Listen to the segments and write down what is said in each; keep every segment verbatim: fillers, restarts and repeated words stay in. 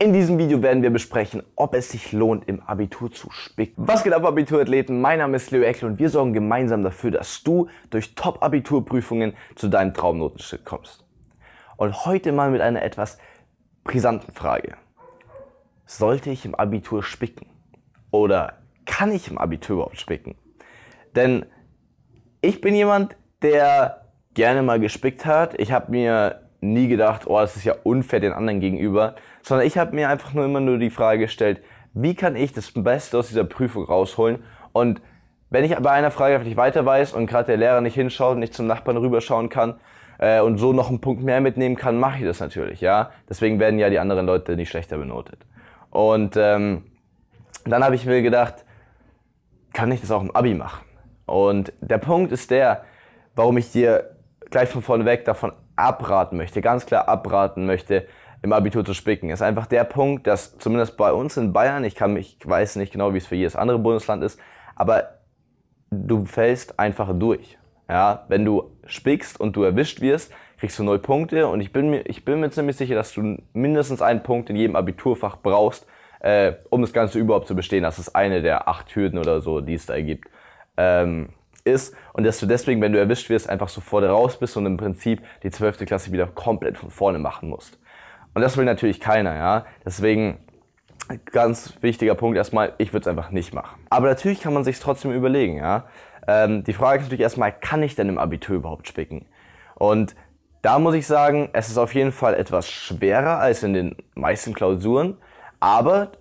In diesem Video werden wir besprechen, ob es sich lohnt, im Abitur zu spicken. Was geht ab, Abiturathleten? Mein Name ist Leo Eckl und wir sorgen gemeinsam dafür, dass du durch Top-Abiturprüfungen zu deinem Traumnotenschnitt kommst. Und heute mal mit einer etwas brisanten Frage. Sollte ich im Abitur spicken? Oder kann ich im Abitur überhaupt spicken? Denn ich bin jemand, der gerne mal gespickt hat. Ich habe mir nie gedacht, oh, das ist ja unfair den anderen gegenüber, sondern ich habe mir einfach nur immer nur die Frage gestellt, wie kann ich das Beste aus dieser Prüfung rausholen? Und wenn ich bei einer Frage nicht weiter weiß und gerade der Lehrer nicht hinschaut und nicht zum Nachbarn rüberschauen kann äh, und so noch einen Punkt mehr mitnehmen kann, mache ich das natürlich, ja. Deswegen werden ja die anderen Leute nicht schlechter benotet. Und ähm, dann habe ich mir gedacht, kann ich das auch im Abi machen? Und der Punkt ist der, warum ich dir gleich von vorneweg davon abraten möchte, ganz klar abraten möchte, im Abitur zu spicken. Das ist einfach der Punkt, dass zumindest bei uns in Bayern, ich kann mich, ich weiß nicht genau, wie es für jedes andere Bundesland ist, aber du fällst einfach durch. Ja, wenn du spickst und du erwischt wirst, kriegst du null Punkte und ich bin mir, ich bin mir ziemlich sicher, dass du mindestens einen Punkt in jedem Abiturfach brauchst, äh, um das Ganze überhaupt zu bestehen. Das ist eine der acht Hürden oder so, die es da gibt. Ähm, Ist und dass du deswegen, wenn du erwischt wirst, einfach sofort raus bist und im Prinzip die zwölfte Klasse wieder komplett von vorne machen musst. Und das will natürlich keiner, ja. Deswegen, ganz wichtiger Punkt erstmal, ich würde es einfach nicht machen. Aber natürlich kann man sich trotzdem überlegen, ja. Ähm, die Frage ist natürlich erstmal, kann ich denn im Abitur überhaupt spicken? Und da muss ich sagen, es ist auf jeden Fall etwas schwerer als in den meisten Klausuren, aber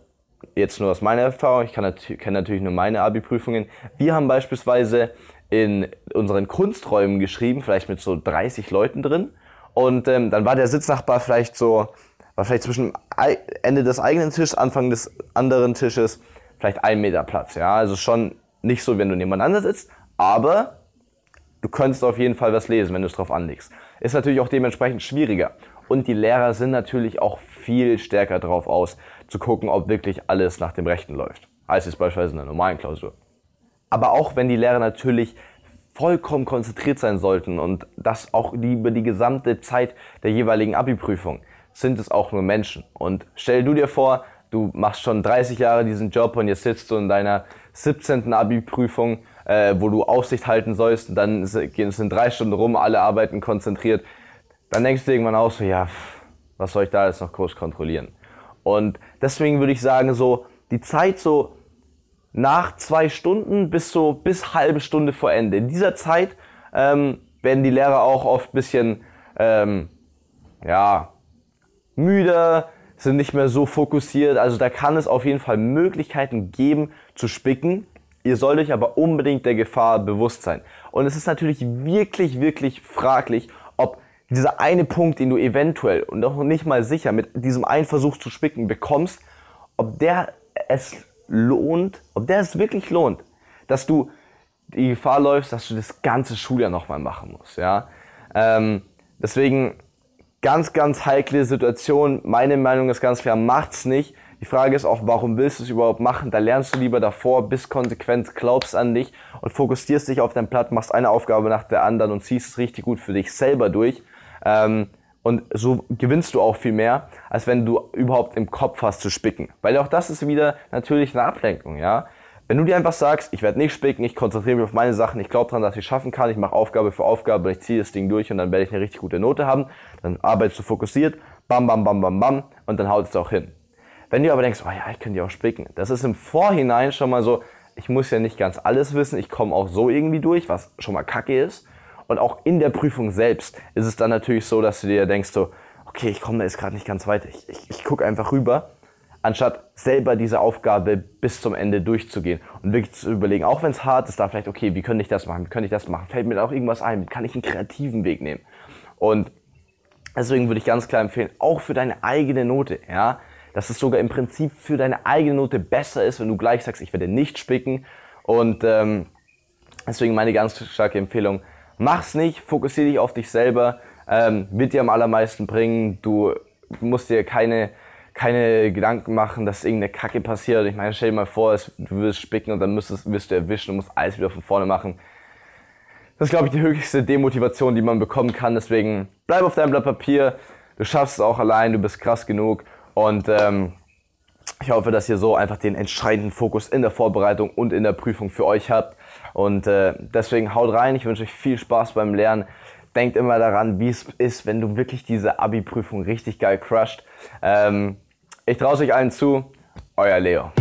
jetzt nur aus meiner Erfahrung, ich kann kenne natürlich nur meine Abi-Prüfungen, wir haben beispielsweise in unseren Kunsträumen geschrieben, vielleicht mit so dreißig Leuten drin. Und ähm, dann war der Sitznachbar vielleicht so, war vielleicht zwischen Ende des eigenen Tisches, Anfang des anderen Tisches, vielleicht ein Meter Platz. Ja? Also schon nicht so, wenn du nebeneinander sitzt, aber du könntest auf jeden Fall was lesen, wenn du es drauf anlegst. Ist natürlich auch dementsprechend schwieriger. Und die Lehrer sind natürlich auch viel stärker drauf aus, zu gucken, ob wirklich alles nach dem Rechten läuft, als jetzt beispielsweise in einer normalen Klausur. Aber auch wenn die Lehrer natürlich vollkommen konzentriert sein sollten und das auch die, über die gesamte Zeit der jeweiligen Abi-Prüfung, sind es auch nur Menschen. Und stell du dir vor, du machst schon dreißig Jahre diesen Job und jetzt sitzt du in deiner siebzehnten Abi-Prüfung, äh, wo du Aufsicht halten sollst und dann sind drei Stunden rum, alle arbeiten konzentriert. Dann denkst du irgendwann auch so, ja, was soll ich da jetzt noch groß kontrollieren? Und deswegen würde ich sagen, so die Zeit so nach zwei Stunden bis so bis halbe Stunde vor Ende. In dieser Zeit ähm, werden die Lehrer auch oft ein bisschen ähm, ja, müde, sind nicht mehr so fokussiert. Also da kann es auf jeden Fall Möglichkeiten geben zu spicken. Ihr sollt euch aber unbedingt der Gefahr bewusst sein. Und es ist natürlich wirklich, wirklich fraglich, ob dieser eine Punkt, den du eventuell und noch nicht mal sicher mit diesem einen Versuch zu spicken bekommst, ob der es lohnt, ob der es wirklich lohnt, dass du die Gefahr läufst, dass du das ganze Schuljahr nochmal machen musst. Ja? Ähm, deswegen ganz, ganz heikle Situation. Meine Meinung ist ganz klar, macht's nicht. Die Frage ist auch, warum willst du es überhaupt machen? Da lernst du lieber davor, bist konsequent, glaubst an dich und fokussierst dich auf dein Blatt, machst eine Aufgabe nach der anderen und ziehst es richtig gut für dich selber durch. Ähm, und so gewinnst du auch viel mehr, als wenn du überhaupt im Kopf hast zu spicken. Weil auch das ist wieder natürlich eine Ablenkung, ja. Wenn du dir einfach sagst, ich werde nicht spicken, ich konzentriere mich auf meine Sachen, ich glaube daran, dass ich es schaffen kann, ich mache Aufgabe für Aufgabe, ich ziehe das Ding durch und dann werde ich eine richtig gute Note haben, dann arbeitest du fokussiert, bam, bam, bam, bam, bam und dann haut es auch hin. Wenn du aber denkst, oh ja, ich könnte ja auch spicken, das ist im Vorhinein schon mal so, ich muss ja nicht ganz alles wissen, ich komme auch so irgendwie durch, was schon mal kacke ist. Und auch in der Prüfung selbst ist es dann natürlich so, dass du dir denkst so, okay, ich komme da jetzt gerade nicht ganz weiter, ich, ich, ich gucke einfach rüber, anstatt selber diese Aufgabe bis zum Ende durchzugehen und wirklich zu überlegen, auch wenn es hart ist, da vielleicht, okay, wie könnte ich das machen, wie könnte ich das machen, fällt mir da auch irgendwas ein, kann ich einen kreativen Weg nehmen? Und deswegen würde ich ganz klar empfehlen, auch für deine eigene Note, ja, dass es sogar im Prinzip für deine eigene Note besser ist, wenn du gleich sagst, ich werde nicht spicken und ähm, deswegen meine ganz starke Empfehlung, mach's nicht, fokussiere dich auf dich selber, ähm, wird dir am allermeisten bringen, du musst dir keine, keine Gedanken machen, dass irgendeine Kacke passiert. Ich meine, stell dir mal vor, du wirst spicken und dann müsstest, wirst du erwischen und musst alles wieder von vorne machen. Das ist, glaube ich, die höchste Demotivation, die man bekommen kann, deswegen bleib auf deinem Blatt Papier, du schaffst es auch allein, du bist krass genug Und ähm, ich hoffe, dass ihr so einfach den entscheidenden Fokus in der Vorbereitung und in der Prüfung für euch habt. Und äh, deswegen haut rein, ich wünsche euch viel Spaß beim Lernen. Denkt immer daran, wie es ist, wenn du wirklich diese Abi-Prüfung richtig geil crusht. Ähm, ich traue es euch allen zu, euer Leo.